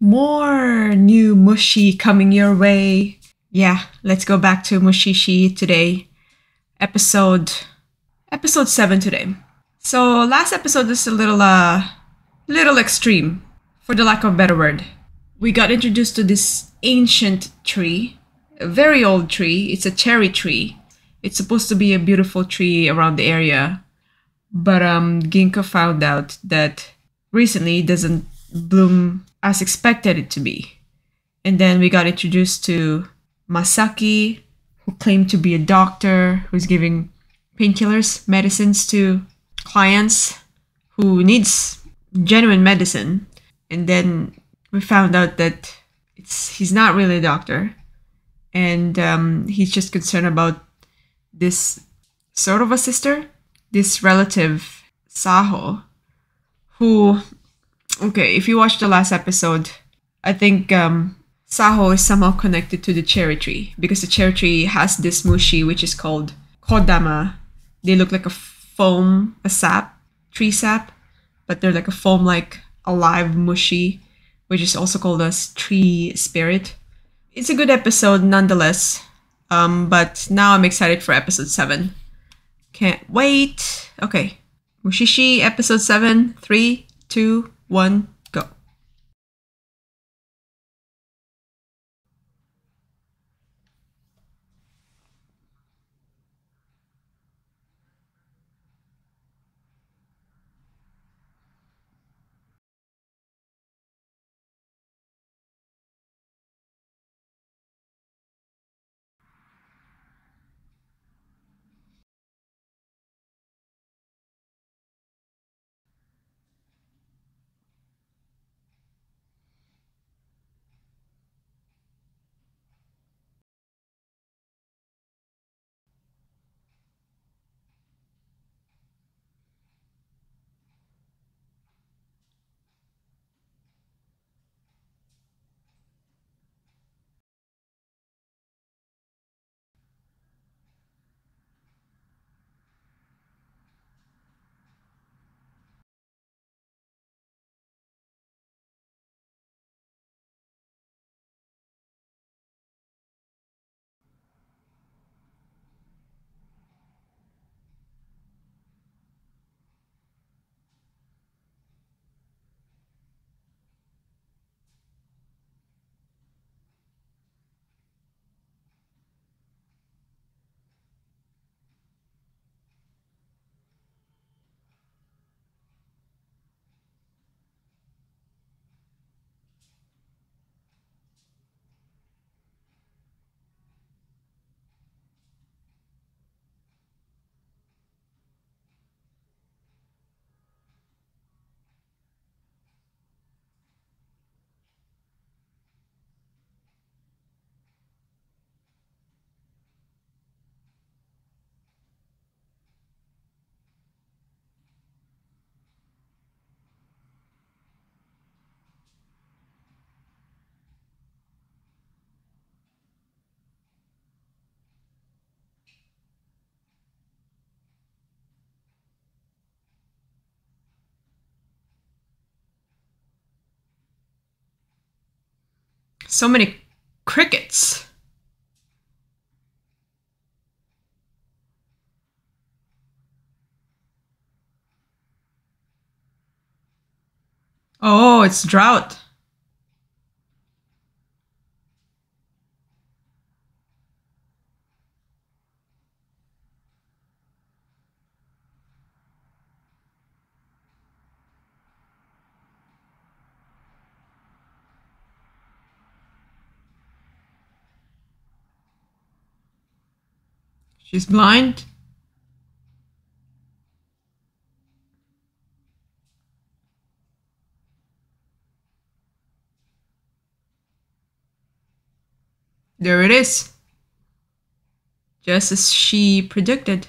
More new mushi coming your way. Yeah, let's go back to mushishi today. Episode 7 today. So last episode is a little extreme, for the lack of a better word. We got introduced to this ancient tree, a very old tree. It's a cherry tree. It's supposed to be a beautiful tree around the area, but Ginko found out that recently it doesn't bloom as expected it to be. And then we got introduced to Masaki, who claimed to be a doctor, who's giving painkillers, medicines to clients who needs genuine medicine. And then we found out that he's not really a doctor, and he's just concerned about this sort of a sister, this relative, Saho, who, okay, if you watched the last episode, I think Saho is somehow connected to the cherry tree, because the cherry tree has this mushi which is called Kodama. They look like a foam, a sap, tree sap, but they're like a foam, like a live mushi, which is also called as tree spirit. It's a good episode nonetheless. But now I'm excited for episode 7. Can't wait. Okay. Mushishi episode 7. 3, 2, 1, go. So many crickets. Oh, it's drought. She's blind. There it is. Just as she predicted.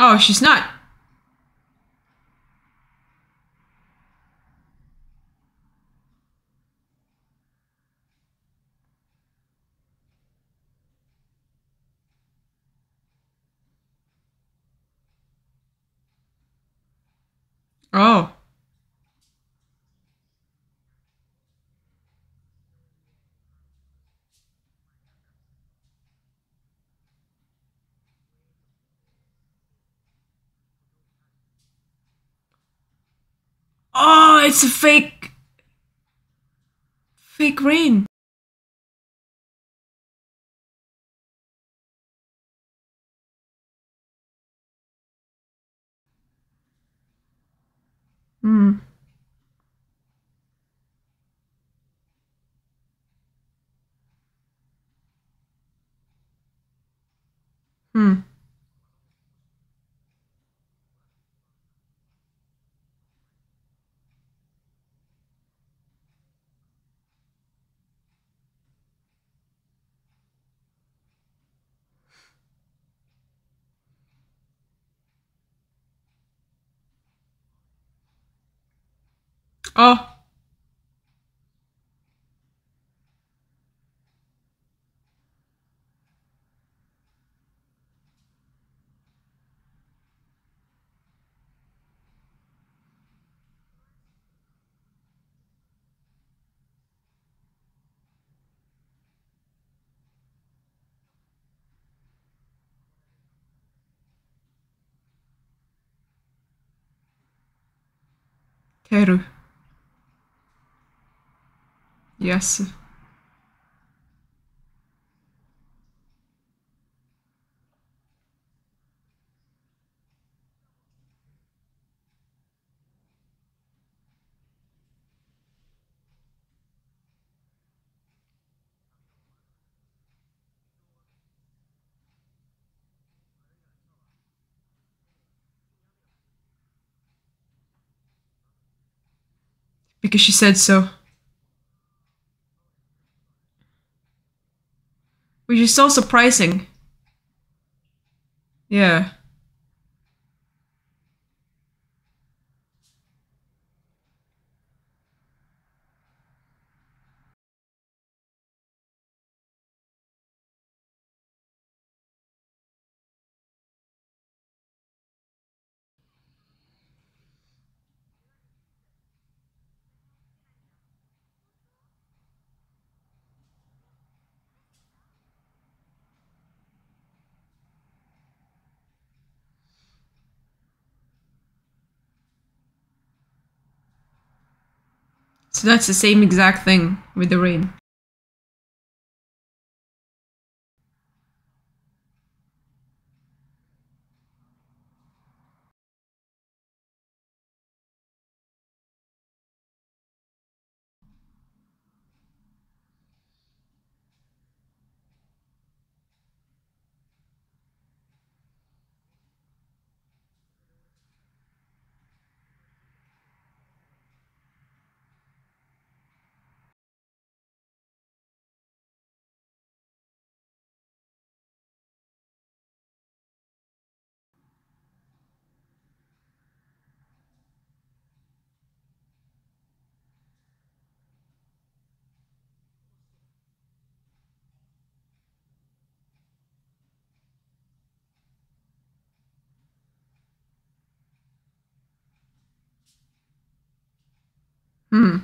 Oh, she's not. Oh. Oh, it's a fake rain. Hmm. Hmm. Oh. Teru. Yes. Because she said so. Which is so surprising. Yeah. So that's the same exact thing with the rain. Hmm.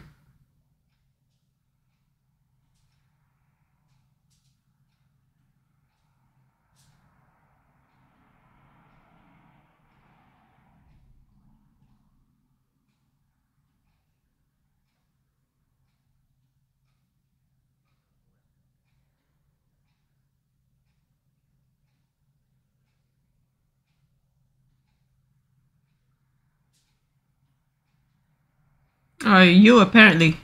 You apparently.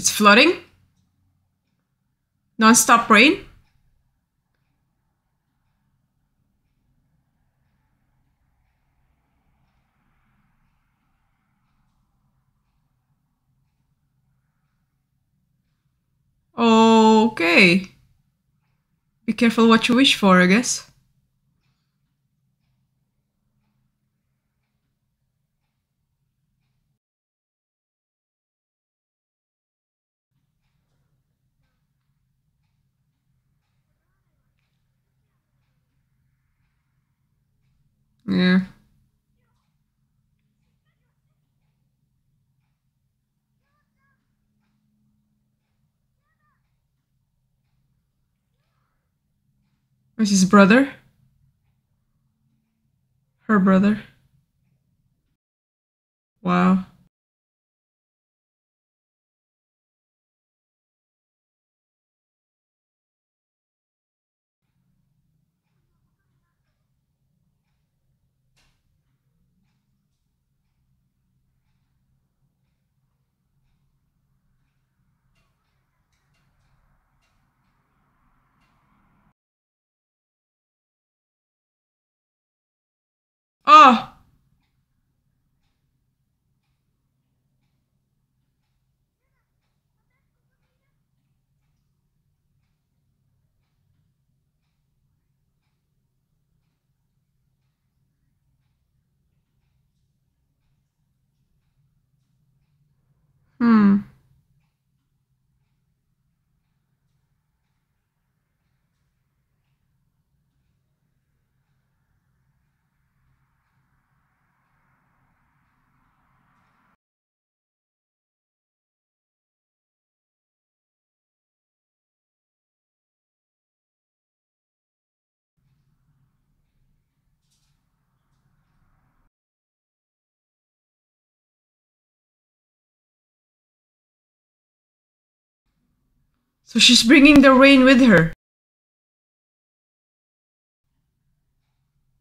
It's flooding. Non-stop rain. Okay. Be careful what you wish for, I guess. Yeah. Where's his brother? Her brother. Wow. Oh! So she's bringing the rain with her.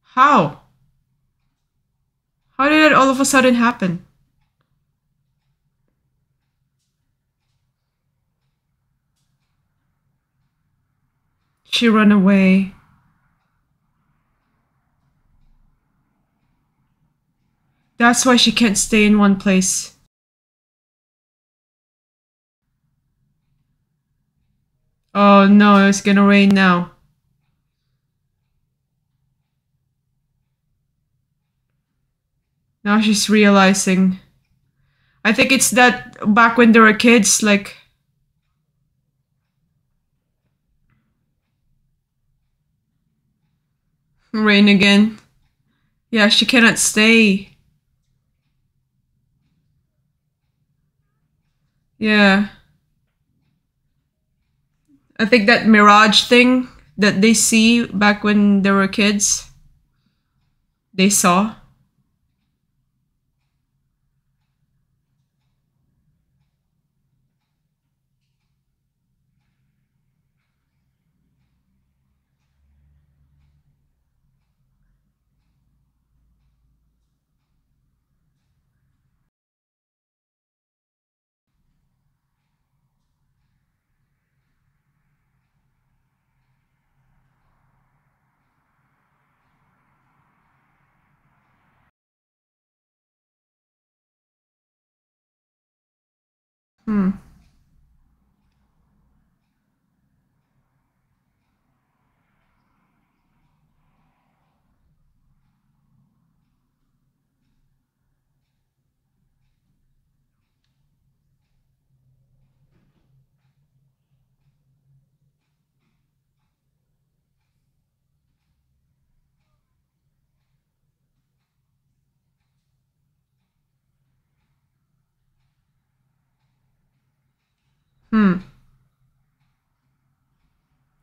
How? How did it all of a sudden happen? She ran away. That's why she can't stay in one place. Oh no, it's gonna rain now. Now she's realizing. I think it's that back when there were kids, like... Rain again. Yeah, she cannot stay. Yeah. I think that mirage thing that they see back when they were kids, they saw.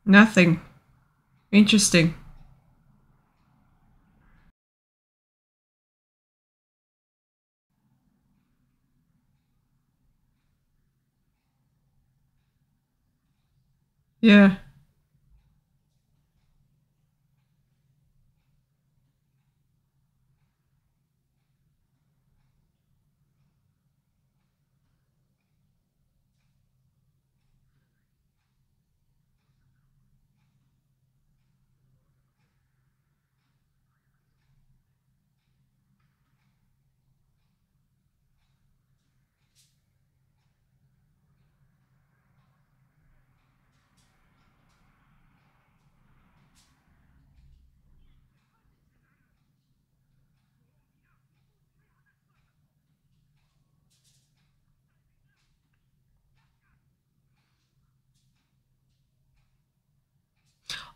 Nothing. Interesting. Yeah.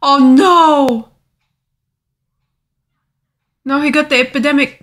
Oh no! No, he got the epidemic.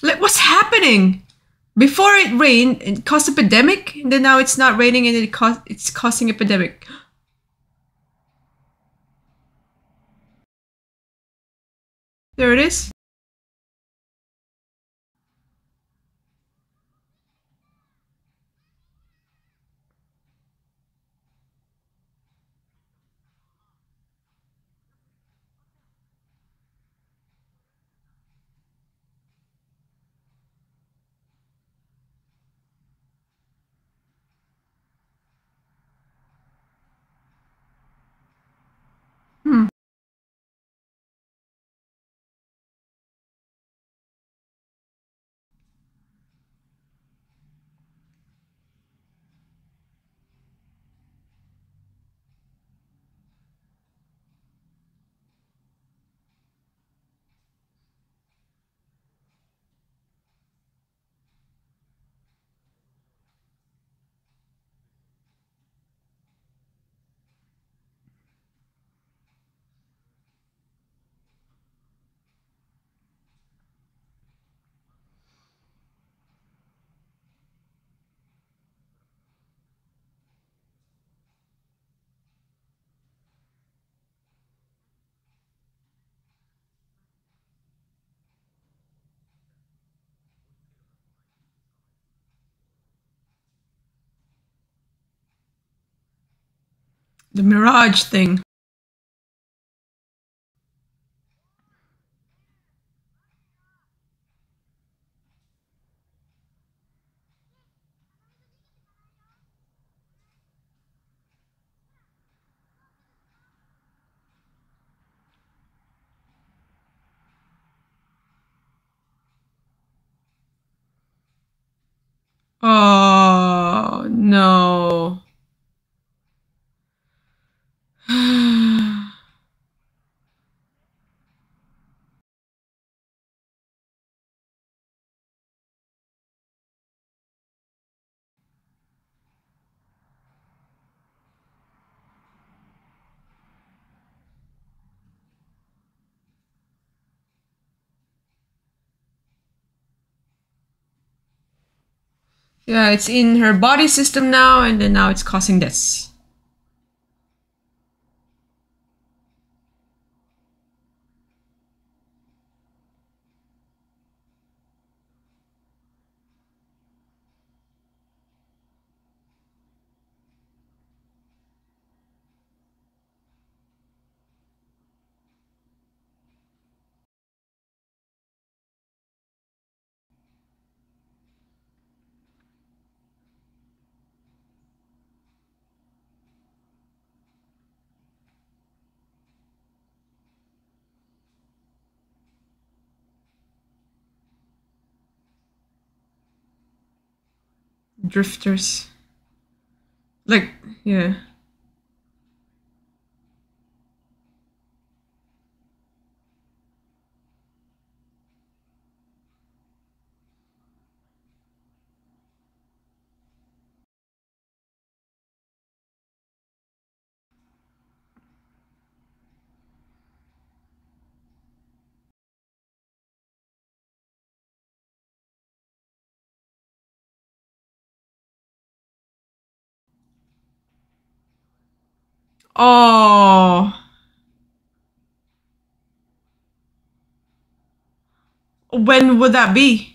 Like, what's happening? Before it rained, it caused epidemic, and then now it's not raining and it's causing epidemic. There it is. The mirage thing. Oh, no. Yeah, it's in her body system now, and then now it's causing this. Drifters. Like, yeah. Oh, when would that be?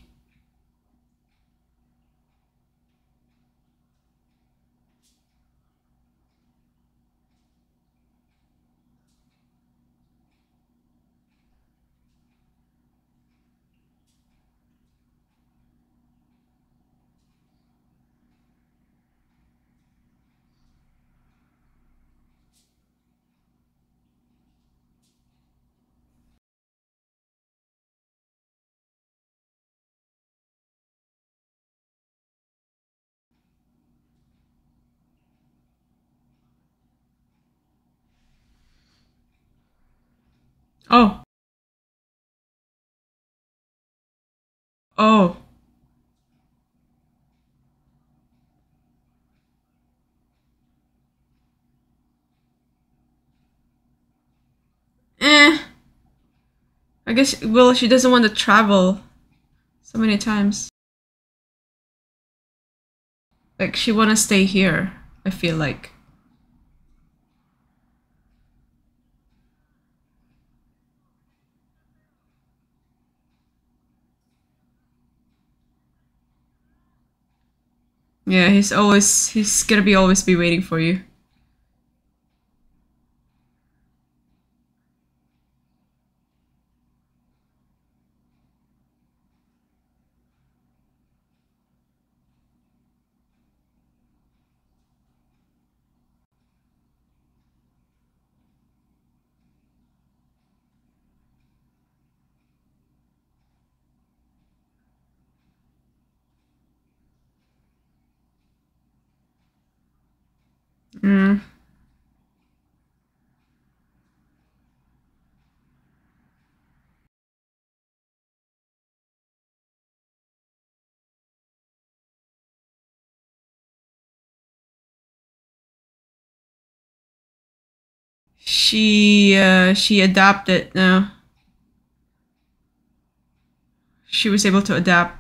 Oh. I guess, well, she doesn't want to travel so many times. Like, she want to stay here, I feel like. Yeah, he's gonna always be waiting for you. She adapted now. She was able to adapt.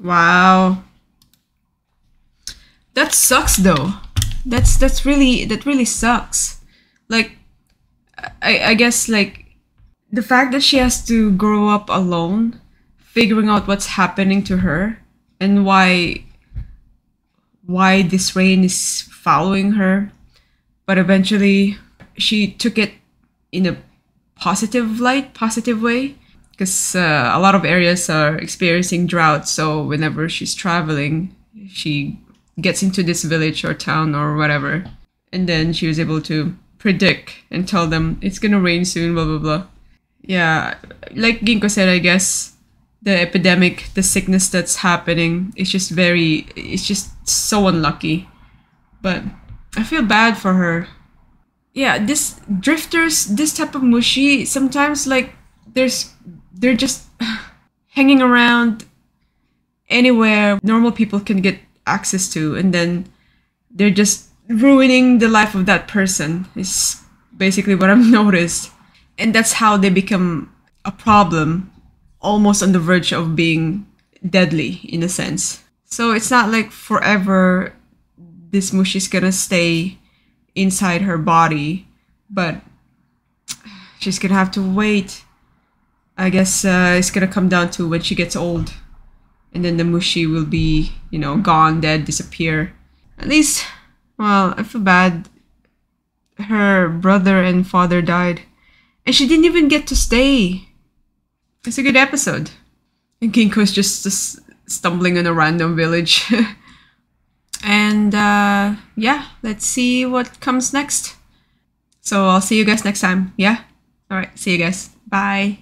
Wow. That sucks though. That really sucks. Like I guess like the fact that she has to grow up alone, figuring out what's happening to her and why this rain is following her, but eventually she took it in a positive way, because a lot of areas are experiencing drought. So whenever she's traveling, she gets into this village or town or whatever, and then she was able to predict and tell them it's gonna rain soon, blah blah blah. Yeah, like Ginko said, I guess the epidemic, the sickness that's happening is just it's just so unlucky. But I feel bad for her. Yeah, this drifters, this type of mushi, sometimes like they're just hanging around anywhere normal people can get access to, and then they're just ruining the life of that person is basically what I've noticed. And that's how they become a problem, almost on the verge of being deadly in a sense. So it's not like forever this mushi's gonna stay inside her body, but she's gonna have to wait. I guess it's gonna come down to when she gets old, and then the mushi will be, you know, gone, dead, disappear. At least, well, I feel bad. Her brother and father died. And she didn't even get to stay. It's a good episode. And Ginko's just stumbling in a random village. And yeah, let's see what comes next. So I'll see you guys next time. Yeah? Alright, see you guys. Bye.